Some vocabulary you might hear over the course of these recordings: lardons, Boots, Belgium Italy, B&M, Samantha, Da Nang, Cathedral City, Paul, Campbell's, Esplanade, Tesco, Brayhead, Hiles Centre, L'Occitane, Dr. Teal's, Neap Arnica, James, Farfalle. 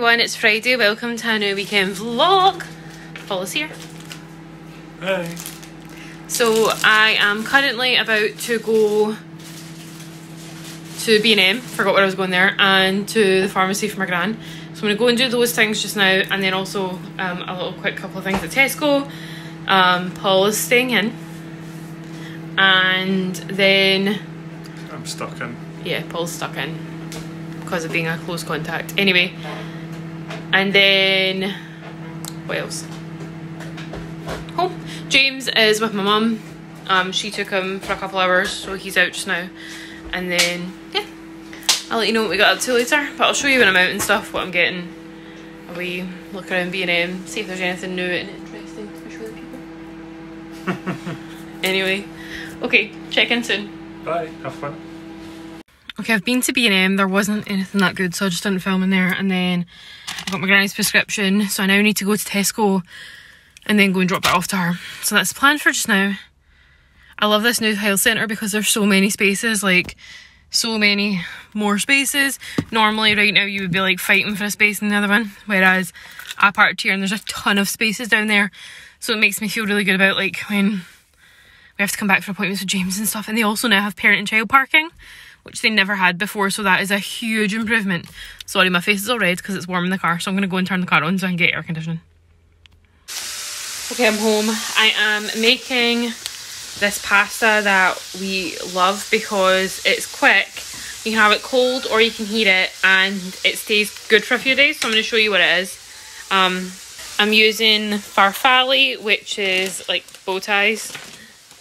everyone, it's Friday. Welcome to a new weekend vlog. Paul's here. Hey. So I am currently about to go to B&M, forgot where I was going there, and to the pharmacy for my gran. So I'm going to go and do those things just now, and then also a little quick couple of things at Tesco. Paul is staying in, and then I'm stuck in. Yeah, Paul's stuck in because of being a close contact. Anyway, and then what else? Home. James is with my mum. She took him for a couple hours, so he's out just now. And then yeah, I'll let you know what we got up to later. But I'll show you when I'm out and stuff what I'm getting. A wee look around B&M, see if there's anything new and interesting to show the people. Anyway, okay, check in soon. Bye. Have fun. Okay, I've been to B&M, there wasn't anything that good, so I just didn't film in there, and then I got my granny's prescription, so I now need to go to Tesco and then go and drop it off to her. So that's the plan for just now. I love this new Hiles Centre because there's so many spaces, like so many more spaces. Normally right now you would be like fighting for a space in the other one, whereas I parked here and there's a ton of spaces down there, so it makes me feel really good about like when we have to come back for appointments with James and stuff. And they also now have parent and child parking, which they never had before, so that is a huge improvement. Sorry, my face is all red because it's warm in the car, so I'm going to go and turn the car on so I can get air conditioning. Okay, I'm home. I am making this pasta that we love because it's quick. You can have it cold or you can heat it and it stays good for a few days, so I'm going to show you what it is. I'm using Farfalle, which is like bow ties,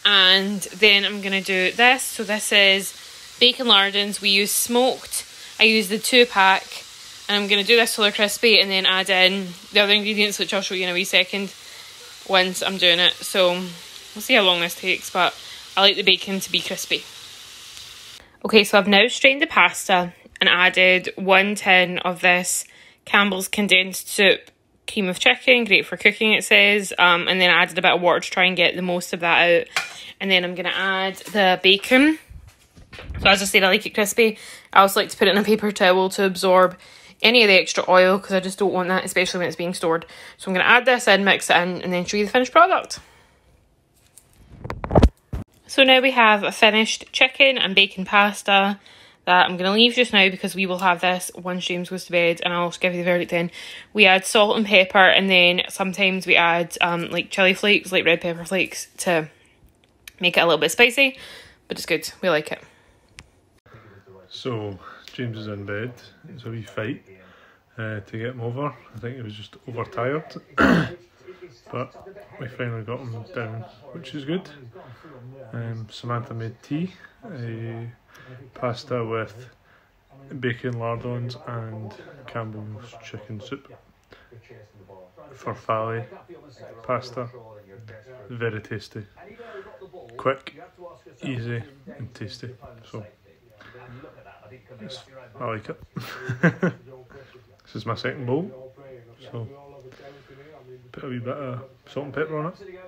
and then I'm going to do this. So this is bacon lardons. We use smoked. I use the 2-pack, and I'm going to do this till they're crispy and then add in the other ingredients, which I'll show you in a wee second once I'm doing it. So we'll see how long this takes, but I like the bacon to be crispy. Okay, so I've now strained the pasta and added 1 tin of this Campbell's condensed soup, cream of chicken, great for cooking it says, and then I added a bit of water to try and get the most of that out. And then I'm going to add the bacon. So as I said, I like it crispy. I also like to put it in a paper towel to absorb any of the extra oil because I just don't want that, especially when it's being stored. So I'm going to add this in, mix it in, and then show you the finished product. So now we have a finished chicken and bacon pasta that I'm going to leave just now because we will have this once James goes to bed, and I'll give you the verdict then. We add salt and pepper, and then sometimes we add like chili flakes, like red pepper flakes, to make it a little bit spicy, but it's good. We like it. So James is in bed. It's a wee fight to get him over. I think he was just overtired, but we finally got him down, which is good. Samantha made tea, pasta with bacon lardons and Campbell's chicken soup, farfalle pasta, very tasty, quick, easy and tasty. So I like it. This is my second bowl, so put a wee bit of salt and pepper on it,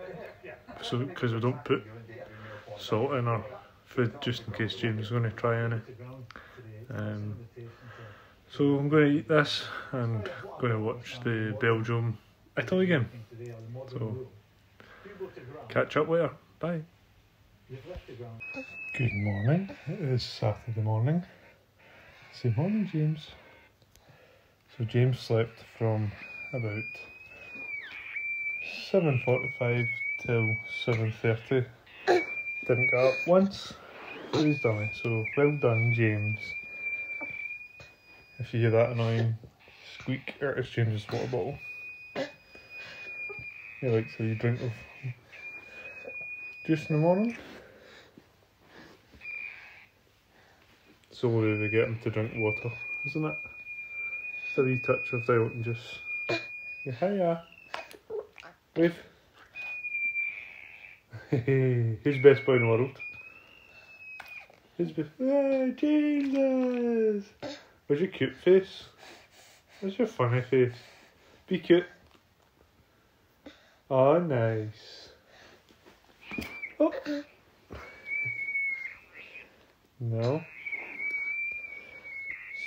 so because we don't put salt in our food just in case James is going to try any. So I'm going to eat this and going to watch the Belgium Italy game. So catch up later. Bye. Good morning. It is Saturday morning. Say morning, James. So James slept from about 7:45 till 7:30. Didn't get up once. He's done it. So well done, James. If you hear that annoying squeak, it's James's water bottle. He likes a wee drink of juice in the morning. It's the only way we get him to drink water, isn't it? Just a wee touch of the oat juice. Yeah, hiya. Wave. Hey, who's best boy in the world? Who's best? Oh, James! Where's your cute face? Where's your funny face? Be cute. Oh, nice. Oh. No.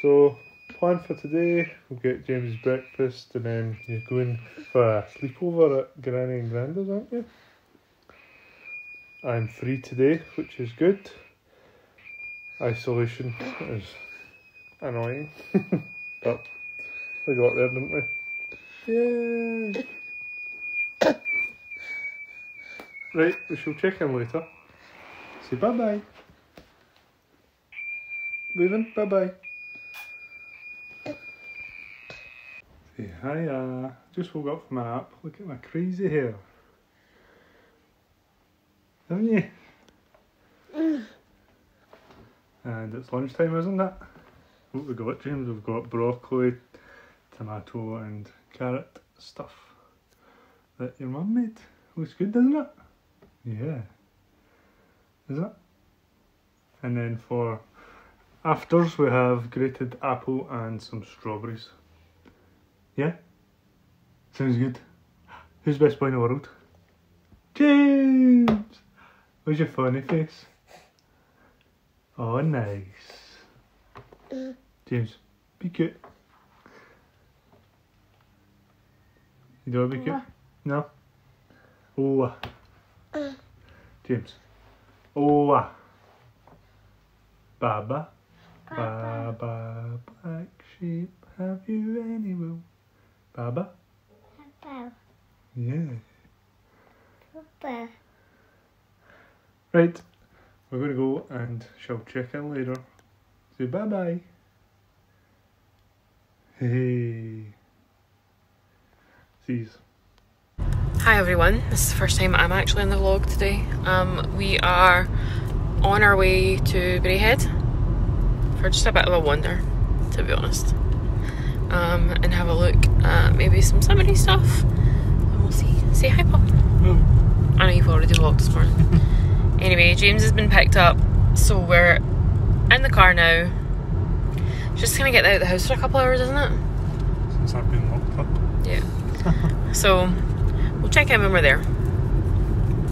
So, plan for today. We'll get James breakfast and then you're going for a sleepover at Granny and Granda's, aren't you? I'm free today, which is good. Isolation is annoying. But we got there, didn't we? Yay! Right, we shall check in later. Say bye-bye. Leaving, bye-bye. Say hiya. Just woke up from my nap. Look at my crazy hair. Haven't you? Mm. And it's lunchtime, isn't it? What have we got, James? We've got broccoli, tomato and carrot stuff that your mum made. Looks good, doesn't it? Yeah. Is it? And then for afters we have grated apple and some strawberries. Yeah? Sounds good. Who's the best boy in the world? James! Where's your funny face? Oh, nice. James, be cute. You don't want to be cute? No? Oh. James. Oh. Baba. Baba, black sheep, have you any wool? Baba? Baba. Yeah. Baba. Right. We're going to go and shall check in later. Say bye-bye. Hey. Sees. Hi everyone, this is the first time I'm actually in the vlog today. We are on our way to Brayhead for just a bit of a wander, to be honest, and have a look at maybe some summery stuff, and we'll see. Say hi, Pop. Mm. I know you've already vlogged this morning. Anyway, James has been picked up, so we're in the car now. Just gonna get out of the house for a couple hours, isn't it? Since I've been locked up. Yeah. So. We'll check in when we're there,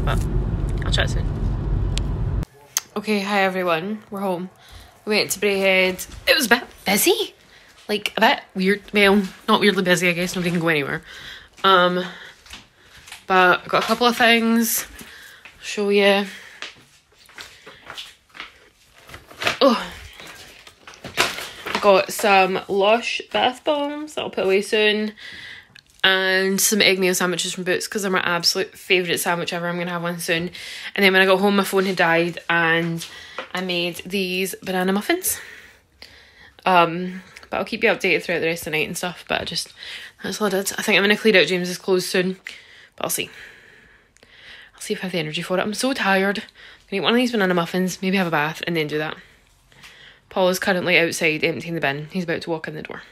but I'll chat soon. Okay, hi everyone, we're home. We went to Brayhead. It was a bit busy, like a bit weird. Well, not weirdly busy, I guess. Nobody can go anywhere. But got a couple of things. I'll show you. Oh, got some Lush bath bombs that I'll put away soon. And some egg mayo sandwiches from Boots because they're my absolute favourite sandwich ever. I'm going to have one soon. And then when I got home, my phone had died and I made these banana muffins. But I'll keep you updated throughout the rest of the night and stuff. But that's all I did. I think I'm going to clear out James's clothes soon. But I'll see. I'll see if I have the energy for it. I'm so tired. I'm going to eat one of these banana muffins, maybe have a bath and then do that. Paul is currently outside emptying the bin. He's about to walk in the door.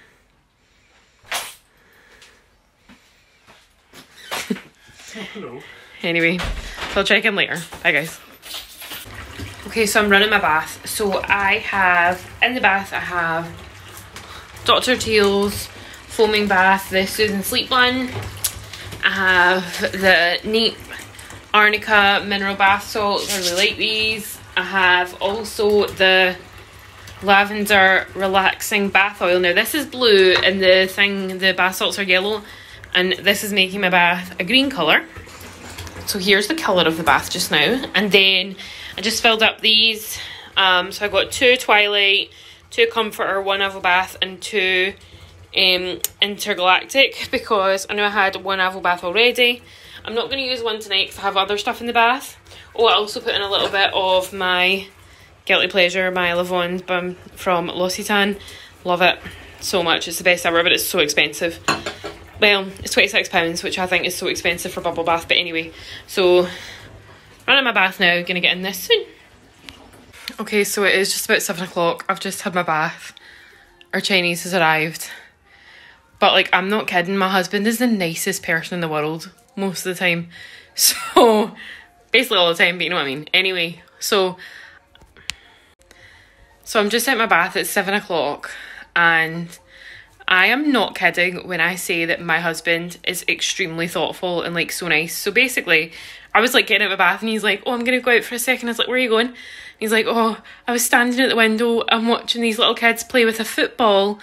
Hello. Anyway, so I'll check in later. Bye guys. Okay, so I'm running my bath. So I have, in the bath I have Dr. Teal's foaming bath, the Soothe and Sleep one. I have the Neap Arnica mineral bath salts. I really like these. I have also the lavender relaxing bath oil. Now this is blue and the bath salts are yellow. And this is making my bath a green colour. So here's the colour of the bath just now. And then I just filled up these. So I got 2 Twilight, 2 Comforter, 1 Avo Bath and 2 Intergalactic. Because I know I had 1 Avo Bath already. I'm not going to use one tonight because I have other stuff in the bath. Oh, I also put in a little bit of my Guilty Pleasure, my Lavande Balm from L'Occitane. Love it so much. It's the best ever, but it's so expensive. Well, it's £26, which I think is so expensive for bubble bath, but anyway. So, running my bath now, gonna get in this soon. Okay, so it is just about 7 o'clock. I've just had my bath. Our Chinese has arrived. But, like, I'm not kidding. My husband is the nicest person in the world most of the time. So, basically all the time, but you know what I mean. Anyway, so I'm just out my bath at 7 o'clock, and I am not kidding when I say that my husband is extremely thoughtful and like so nice. So basically, I was like getting out of the bath and he's like, oh, I'm going to go out for a second. I was like, where are you going? And he's like, oh, I was standing at the window. I'm watching these little kids play with a football,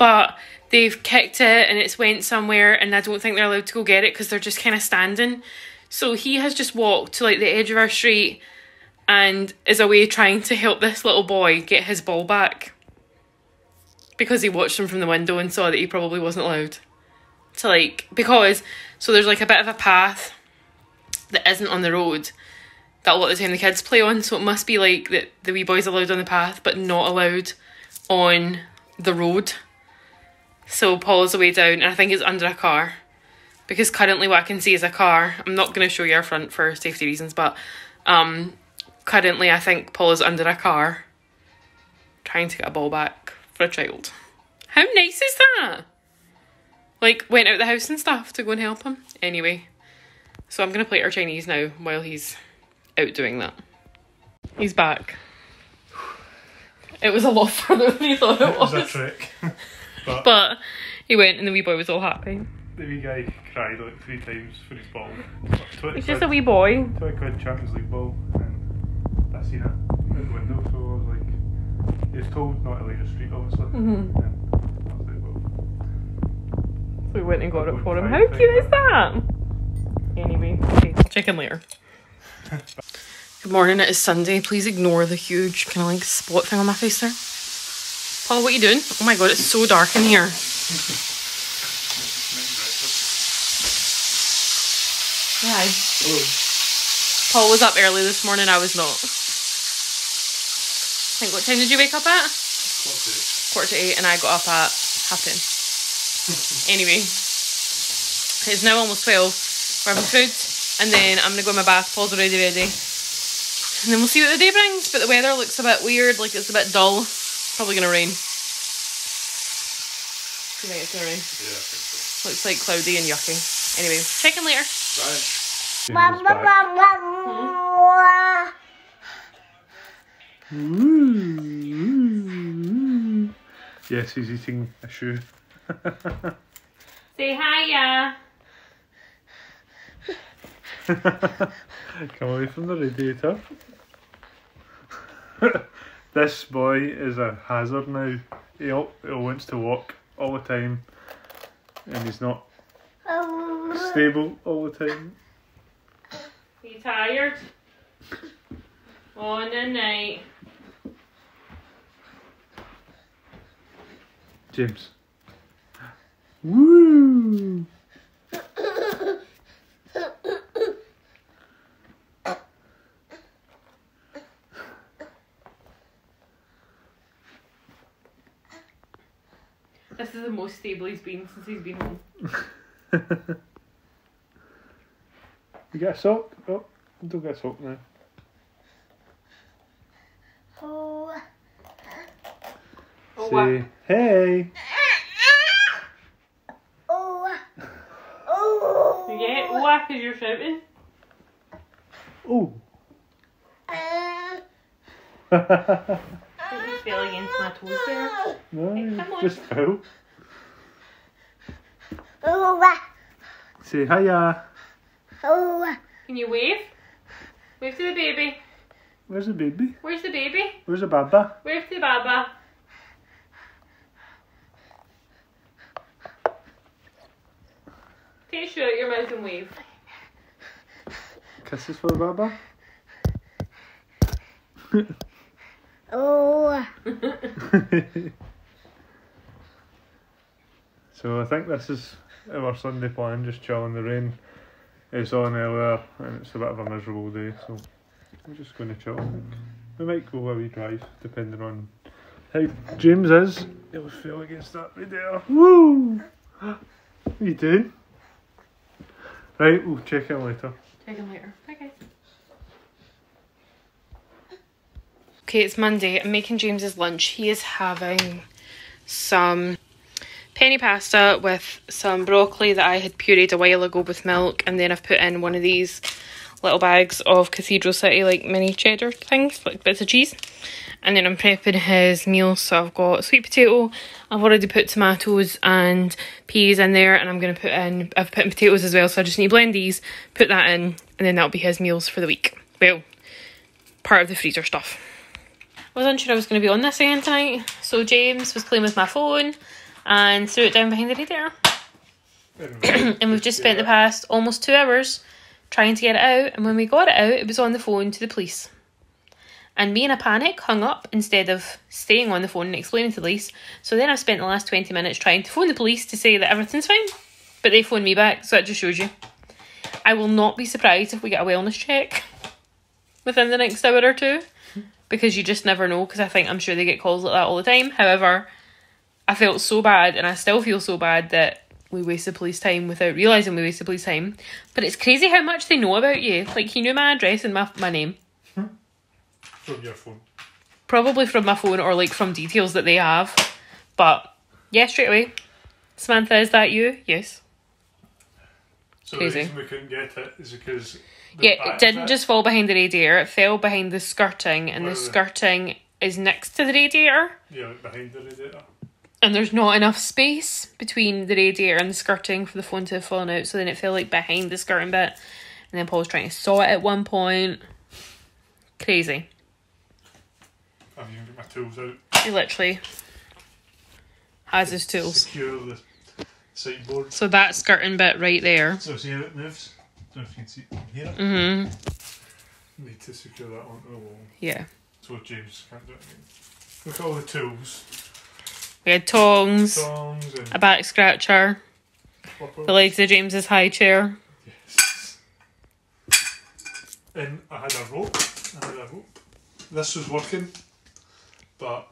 but they've kicked it and it's went somewhere, and I don't think they're allowed to go get it because they're just kind of standing. So he has just walked to like the edge of our street and is away trying to help this little boy get his ball back, because he watched him from the window and saw that he probably wasn't allowed to, like, because, so there's like a bit of a path that isn't on the road that a lot of the time the kids play on, so it must be like that the wee boy's allowed on the path but not allowed on the road. So Paul is the way down, and I think it's under a car, because currently what I can see is a car. I'm not going to show you our front for safety reasons, but currently I think Paul is under a car trying to get a ball back for a child. How nice is that? Like, went out the house and stuff to go and help him. Anyway, so I'm going to play our Chinese now while he's out doing that. He's back. It was a lot further than he thought it was. It was a trick. But he went and the wee boy was all happy. The wee guy cried like 3 times for his ball. It's just a wee boy. £20 Champions League ball, and I seen it out the window, so I was like, he was told not to leave the street, obviously. Mm-hmm. And I was like, well. So we went and got it for him. How cute is that? Anyway, okay, check in later. Good morning, it is Sunday. Please ignore the huge kind of like spot thing on my face there. Paul, what are you doing? Oh my god, it's so dark in here. Hi. Hello. Paul was up early this morning, I was not. I think, what time did you wake up at? Quarter to 8, and I got up at 10:30. Anyway, it's now almost 12. We're having food. And then I'm going to go in my bath. Paul's already ready. And then we'll see what the day brings. But the weather looks a bit weird. Like, it's a bit dull. Probably going to rain. Do you think it's going to rain? Yeah, I think so. Looks like cloudy and yucky. Anyway, check in later. Bye. Mm-hmm. Yes, he's eating a shoe. Say hiya. Come away from the radiator. This boy is a hazard now. He wants to walk all the time, and he's not stable all the time. Are you tired? On a night. James. Woo! This is the most stable he's been since he's been home. You got a sock? Oh, don't get a sock now. Oh. Say, oh, hey. Oh. Oh. You get it? Oh, because you're shouting. Oh. Fell against my toes there. No, hey, come on. Just fell. Say hiya. Can you wave? Wave to the baby. Where's the baby? Where's the baby? Where's the baba? Wave to the baba. Can you shoot out your mouth and wave? Kisses for the baba. Oh. So I think this is our Sunday plan, just chill in the rain. It's on earlier and it's a bit of a miserable day, so we're just going to chill. We might go a wee drive depending on how James is. He'll fail against that right there. Woo! What are you doing? Right, we'll check in later. Check in later. Bye guys. Okay, it's Monday. I'm making James's lunch. He is having some penny pasta with some broccoli that I had pureed a while ago with milk, and then I've put in one of these little bags of Cathedral City, like mini cheddar things, like bits of cheese. And then I'm prepping his meal, so I've got sweet potato. I've already put tomatoes and peas in there, and I'm going to put in, I've put in potatoes as well, so I just need to blend these, put that in, and then that'll be his meals for the week. Well, part of the freezer stuff. I was unsure I was going to be on this again tonight, so James was playing with my phone. and threw it down behind the radiator. And we've just spent the past almost 2 hours trying to get it out, and when we got it out, it was on the phone to the police. And me in a panic hung up instead of staying on the phone and explaining to the police. So then I've spent the last 20 minutes trying to phone the police to say that everything's fine, but they phoned me back, so that just shows you. I will not be surprised if we get a wellness check within the next hour or two, because you just never know, because I'm sure they get calls like that all the time. However, I felt so bad, and I still feel so bad, that we wasted police time without realising we wasted police time. But it's crazy how much they know about you. Like, he knew my address and my name. From your phone. Probably from my phone, or like from details that they have. But yeah, straight away. Samantha, is that you? Yes. So crazy. The reason we couldn't get it is because... Yeah, it didn't just fall behind the radiator. It fell behind the skirting, and the skirting is next to the radiator. Yeah, behind the radiator. And there's not enough space between the radiator and the skirting for the phone to have fallen out, so then it fell like behind the skirting bit. And then Paul's trying to saw it at one point. Crazy. I've even got my tools out. He literally has his tools. Secure the sideboard. So that skirting bit right there. So see how it moves? I don't know if you can see it from here. Mm-hmm. Need to secure that onto the wall. Yeah. So James can't do it again. Look at all the tools. We had tongs, a back scratcher, flippers, the legs of James's high chair. Yes. And I had a rope. This was working, but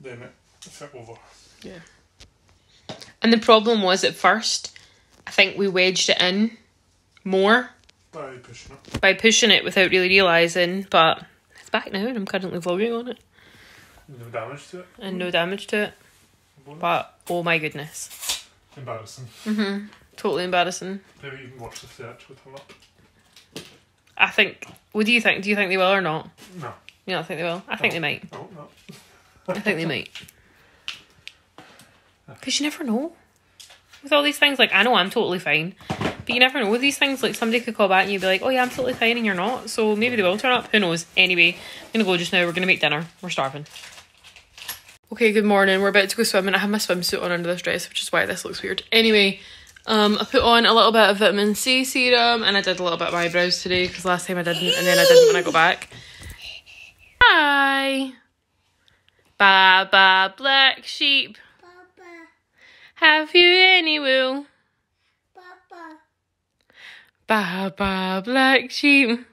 then it fit over. Yeah. And the problem was, at first, I think we wedged it in more by pushing it. Without really realising, but it's back now and I'm currently vlogging on it. No damage to it. And no damage to it. But, oh my goodness. Embarrassing. Mm-hmm. Totally embarrassing. Maybe even watch the search with him up. I think... What do you think? Do you think they will or not? No. You don't think they will? I think they might. I hope not. I think they might. Because you never know. With all these things, like, I know I'm totally fine. But you never know with these things. Like, somebody could call back and you'd be like, oh yeah, I'm totally fine, and you're not. So maybe they will turn up. Who knows? Anyway, I'm going to go just now. We're going to make dinner. We're starving. Okay, good morning. We're about to go swimming. I have my swimsuit on under this dress, which is why this looks weird. Anyway, I put on a little bit of vitamin C serum, and I did a little bit of my eyebrows today because last time I didn't, and then I didn't when I got back. Hi. Baba black sheep. Baba. Have you any wool? Baba. Baba black sheep.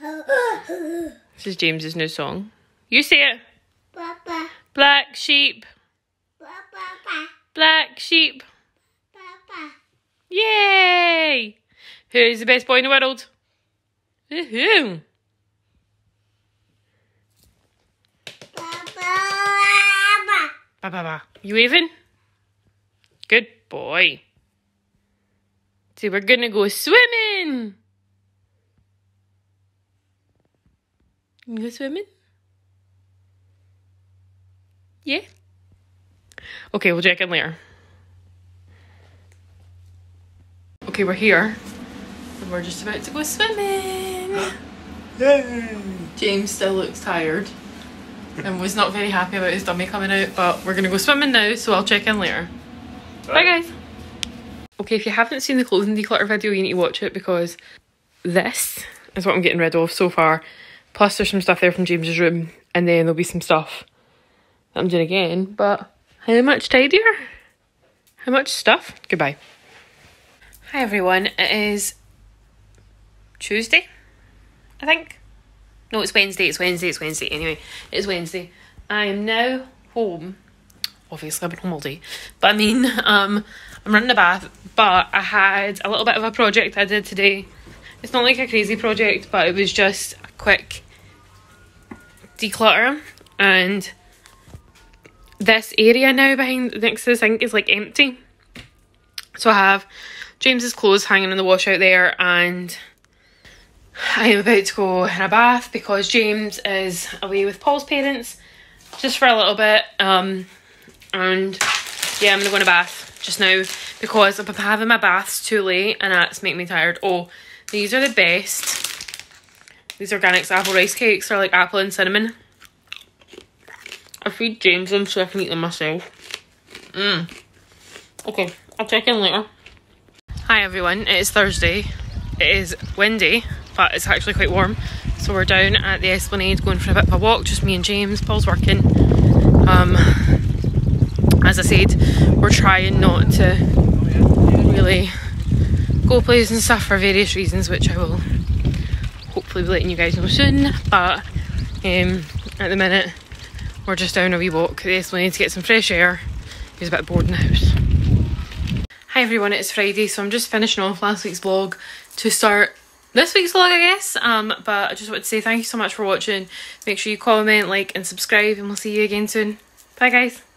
Baba. This is James's new song. You say it. Papa. Black sheep. Papa. Black sheep. Papa. Yay! Who's the best boy in the world? Woohoo! Papa. Papa. You waving? Good boy. So we're gonna go swimming. You go swimming? Yeah. Okay, we'll check in later. Okay, we're here. And we're just about to go swimming. Yay! James still looks tired and was not very happy about his dummy coming out, but we're gonna go swimming now, so I'll check in later. Bye, guys. Okay, if you haven't seen the clothing declutter video, you need to watch it, because this is what I'm getting rid of so far. Plus there's some stuff there from James's room, and then there'll be some stuff I'm doing again, but how much tidier? How much stuff? Goodbye. Hi everyone, it is Tuesday, I think. No, it's Wednesday, it's Wednesday. Anyway, it's Wednesday. I am now home. Obviously, I've been home all day. But I mean, I'm running a bath, but I had a little bit of a project I did today. It's not like a crazy project, but it was just a quick declutter, and this area now behind next to the sink is like empty, so I have James's clothes hanging in the wash out there, and I am about to go in a bath because James is away with Paul's parents just for a little bit, and yeah, I'm gonna go in a bath just now because I've been having my baths too late and that's making me tired. Oh, these are the best. These organics apple rice cakes are like apple and cinnamon. I feed James them so I can eat them myself. Okay, I'll check in later. Hi everyone, it is Thursday. It is windy, but it's actually quite warm. So we're down at the Esplanade going for a bit of a walk, just me and James. Paul's working. As I said, we're trying not to really go places and stuff for various reasons, which I will hopefully be letting you guys know soon. But at the minute, we're just down a wee walk. The Esplanade to get some fresh air. He was a bit bored in the house. Hi everyone, it's Friday, so I'm just finishing off last week's vlog to start this week's vlog, I guess. But I just wanted to say thank you so much for watching. Make sure you comment, like and subscribe, and we'll see you again soon. Bye guys.